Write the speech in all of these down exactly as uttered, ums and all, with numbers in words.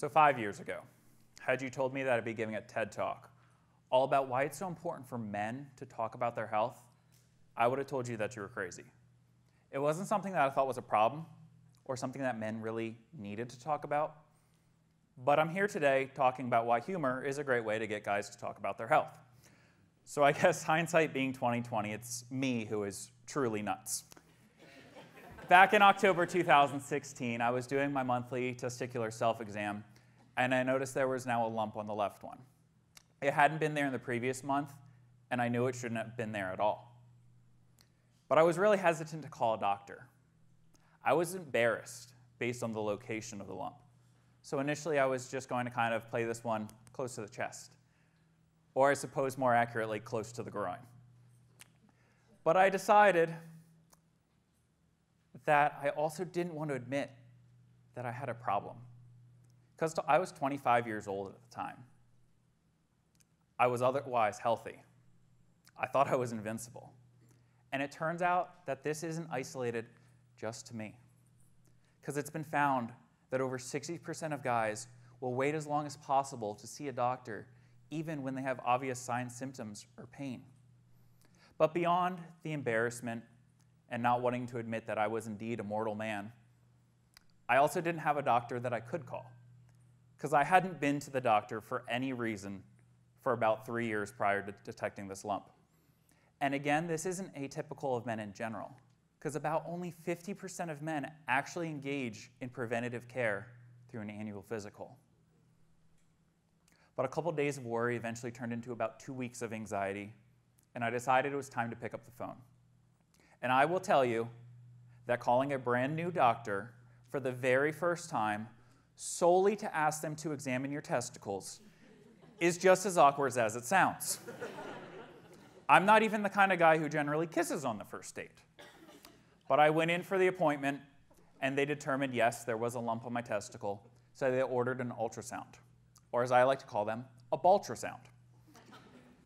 So five years ago, had you told me that I'd be giving a TED Talk all about why it's so important for men to talk about their health, I would have told you that you were crazy. It wasn't something that I thought was a problem or something that men really needed to talk about. But I'm here today talking about why humor is a great way to get guys to talk about their health. So I guess hindsight being twenty twenty, it's me who is truly nuts. Back in October two thousand sixteen, I was doing my monthly testicular self-exam, and I noticed there was now a lump on the left one. It hadn't been there in the previous month, and I knew it shouldn't have been there at all. But I was really hesitant to call a doctor. I was embarrassed based on the location of the lump. So initially, I was just going to kind of play this one close to the chest, or I suppose more accurately, close to the groin. But I decided that I also didn't want to admit that I had a problem, because I was twenty-five years old at the time. I was otherwise healthy. I thought I was invincible. And it turns out that this isn't isolated just to me, because it's been found that over sixty percent of guys will wait as long as possible to see a doctor, even when they have obvious signs, symptoms, or pain. But beyond the embarrassment and not wanting to admit that I was indeed a mortal man, I also didn't have a doctor that I could call, because I hadn't been to the doctor for any reason for about three years prior to detecting this lump. And again, this isn't atypical of men in general, because about only fifty percent of men actually engage in preventative care through an annual physical. But a couple days of worry eventually turned into about two weeks of anxiety, and I decided it was time to pick up the phone. And I will tell you that calling a brand new doctor for the very first time solely to ask them to examine your testicles is just as awkward as it sounds. I'm not even the kind of guy who generally kisses on the first date. But I went in for the appointment, and they determined, yes, there was a lump on my testicle, so they ordered an ultrasound, or as I like to call them, a baltrasound.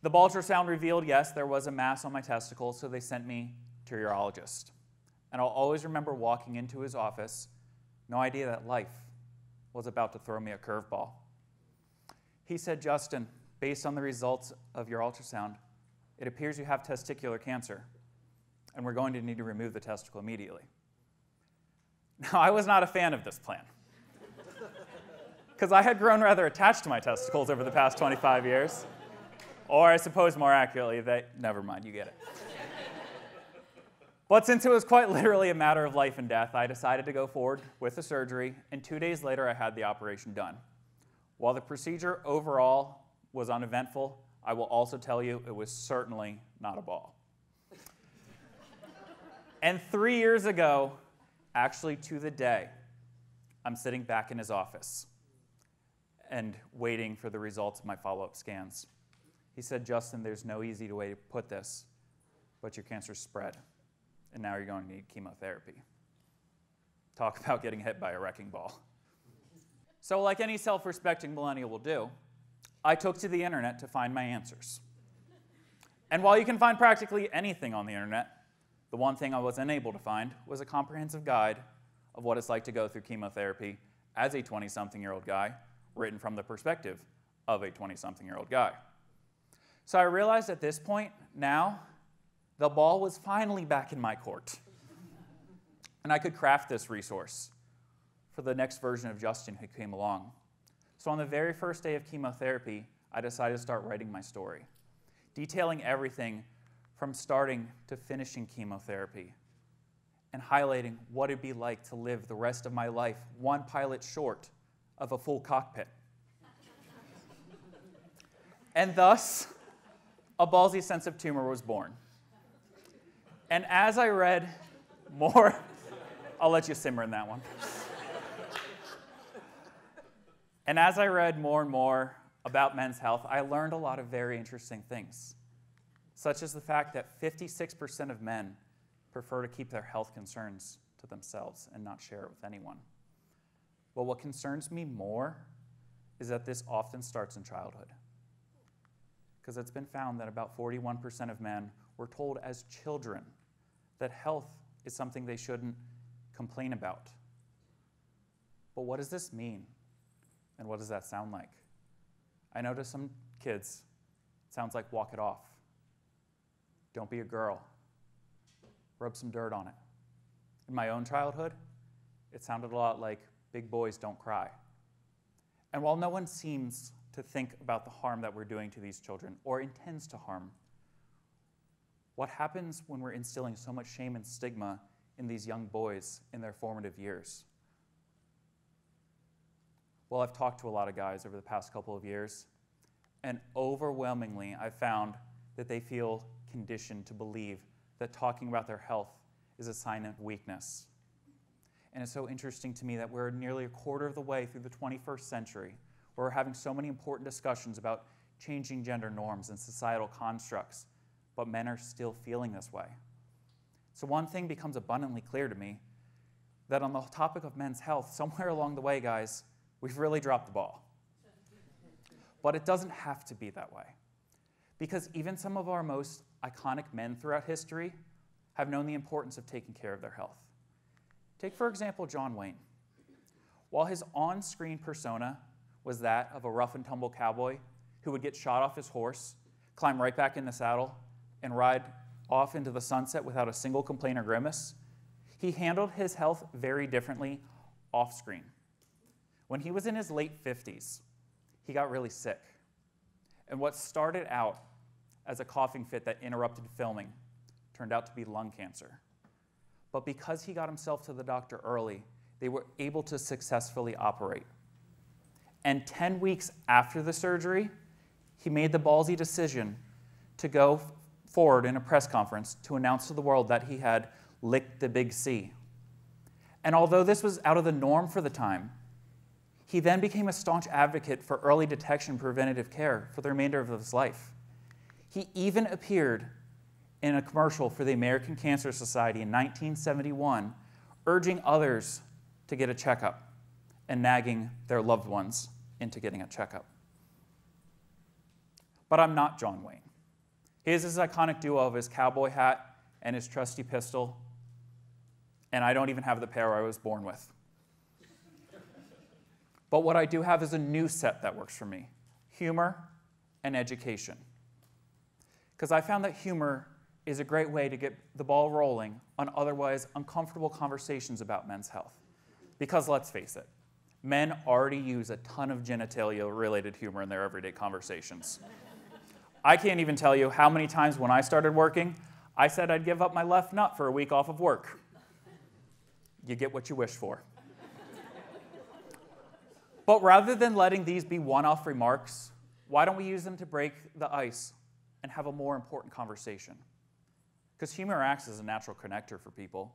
The baltrasound revealed, yes, there was a mass on my testicle, so they sent me to a urologist. And I'll always remember walking into his office, no idea that life was about to throw me a curveball. He said, "Justin, based on the results of your ultrasound, it appears you have testicular cancer, and we're going to need to remove the testicle immediately." Now, I was not a fan of this plan, because I had grown rather attached to my testicles over the past twenty-five years, or I suppose more accurately, that, never mind, you get it. But since it was quite literally a matter of life and death, I decided to go forward with the surgery, and two days later, I had the operation done. While the procedure overall was uneventful, I will also tell you it was certainly not a ball. And three years ago, actually to the day, I'm sitting back in his office and waiting for the results of my follow-up scans. He said, "Justin, there's no easy way to put this, but your cancer's spread, and now you're going to need chemotherapy." Talk about getting hit by a wrecking ball. So like any self-respecting millennial will do, I took to the internet to find my answers. And while you can find practically anything on the internet, the one thing I was unable to find was a comprehensive guide of what it's like to go through chemotherapy as a twenty-something-year-old guy, written from the perspective of a twenty-something-year-old guy. So I realized at this point, now, the ball was finally back in my court. And I could craft this resource for the next version of Justin who came along. So on the very first day of chemotherapy, I decided to start writing my story, detailing everything from starting to finishing chemotherapy, and highlighting what it'd be like to live the rest of my life one pilot short of a full cockpit. And thus, A Ballsy Sense of Tumor was born. And as I read more, I'll let you simmer in that one. And as I read more and more about men's health, I learned a lot of very interesting things, such as the fact that fifty-six percent of men prefer to keep their health concerns to themselves and not share it with anyone. But what concerns me more is that this often starts in childhood, because it's been found that about forty-one percent of men were told as children that health is something they shouldn't complain about. But what does this mean? And what does that sound like? I know to some kids, it sounds like walk it off. Don't be a girl. Rub some dirt on it. In my own childhood, it sounded a lot like big boys don't cry. And while no one seems to think about the harm that we're doing to these children or intends to harm, what happens when we're instilling so much shame and stigma in these young boys in their formative years? Well, I've talked to a lot of guys over the past couple of years, and overwhelmingly I've found that they feel conditioned to believe that talking about their health is a sign of weakness. And it's so interesting to me that we're nearly a quarter of the way through the twenty-first century, where we're having so many important discussions about changing gender norms and societal constructs, but men are still feeling this way. So one thing becomes abundantly clear to me, that on the topic of men's health, somewhere along the way, guys, we've really dropped the ball. But it doesn't have to be that way. Because even some of our most iconic men throughout history have known the importance of taking care of their health. Take, for example, John Wayne. While his on-screen persona was that of a rough-and-tumble cowboy who would get shot off his horse, climb right back in the saddle, and ride off into the sunset without a single complaint or grimace, he handled his health very differently off-screen. When he was in his late fifties, he got really sick. And what started out as a coughing fit that interrupted filming turned out to be lung cancer. But because he got himself to the doctor early, they were able to successfully operate. And ten weeks after the surgery, he made the ballsy decision to go forward in a press conference to announce to the world that he had licked the big C. And although this was out of the norm for the time, he then became a staunch advocate for early detection preventative care for the remainder of his life. He even appeared in a commercial for the American Cancer Society in nineteen seventy-one, urging others to get a checkup and nagging their loved ones into getting a checkup. But I'm not John Wayne. He is his iconic duo of his cowboy hat and his trusty pistol, and I don't even have the pair I was born with. But what I do have is a new set that works for me, humor and education. Because I found that humor is a great way to get the ball rolling on otherwise uncomfortable conversations about men's health. Because let's face it, men already use a ton of genitalia-related humor in their everyday conversations. I can't even tell you how many times when I started working, I said I'd give up my left nut for a week off of work. You get what you wish for. But rather than letting these be one-off remarks, why don't we use them to break the ice and have a more important conversation? Because humor acts as a natural connector for people,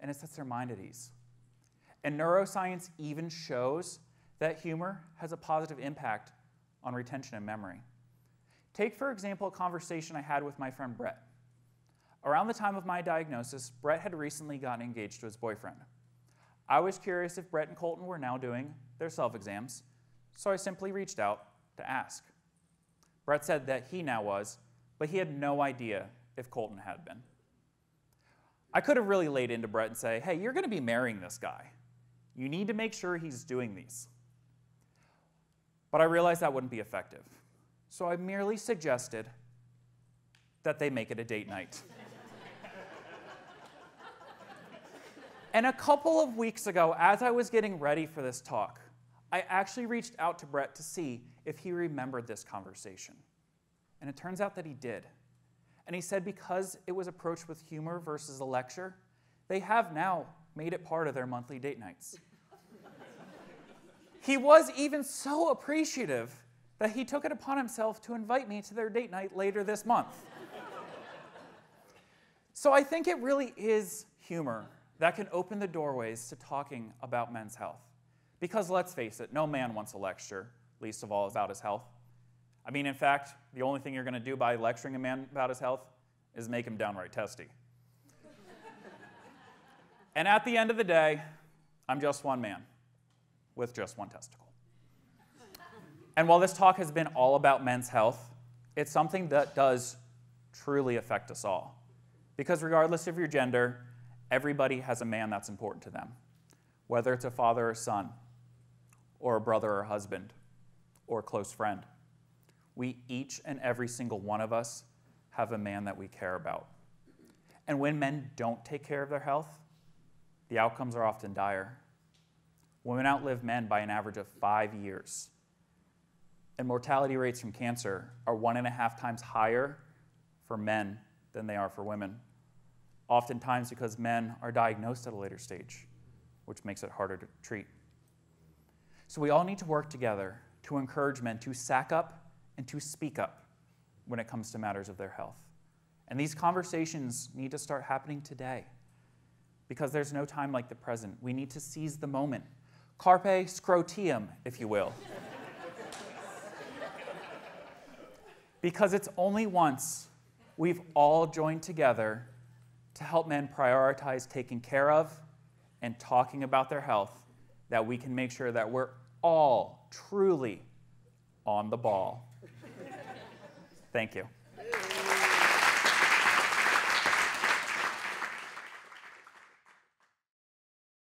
and it sets their mind at ease. And neuroscience even shows that humor has a positive impact on retention and memory. Take, for example, a conversation I had with my friend Brett. Around the time of my diagnosis, Brett had recently gotten engaged to his boyfriend. I was curious if Brett and Colton were now doing their self-exams, so I simply reached out to ask. Brett said that he now was, but he had no idea if Colton had been. I could have really laid into Brett and say, hey, you're going to be marrying this guy. You need to make sure he's doing these. But I realized that wouldn't be effective. So I merely suggested that they make it a date night. And a couple of weeks ago, as I was getting ready for this talk, I actually reached out to Brett to see if he remembered this conversation. And it turns out that he did. And he said because it was approached with humor versus a lecture, they have now made it part of their monthly date nights. He was even so appreciative that he took it upon himself to invite me to their date night later this month. So I think it really is humor that can open the doorways to talking about men's health. Because let's face it, no man wants a lecture, least of all about his health. I mean, in fact, the only thing you're going to do by lecturing a man about his health is make him downright testy. And at the end of the day, I'm just one man with just one testicle. And while this talk has been all about men's health, it's something that does truly affect us all. Because regardless of your gender, everybody has a man that's important to them, whether it's a father or son, or a brother or husband or a close friend. We each and every single one of us have a man that we care about. And when men don't take care of their health, the outcomes are often dire. Women outlive men by an average of five years. And mortality rates from cancer are one and a half times higher for men than they are for women, oftentimes because men are diagnosed at a later stage, which makes it harder to treat. So we all need to work together to encourage men to sack up and to speak up when it comes to matters of their health. And these conversations need to start happening today, because there's no time like the present. We need to seize the moment. Carpe Scrotiem, if you will. Because it's only once we've all joined together to help men prioritize taking care of and talking about their health that we can make sure that we're all truly on the ball. Thank you.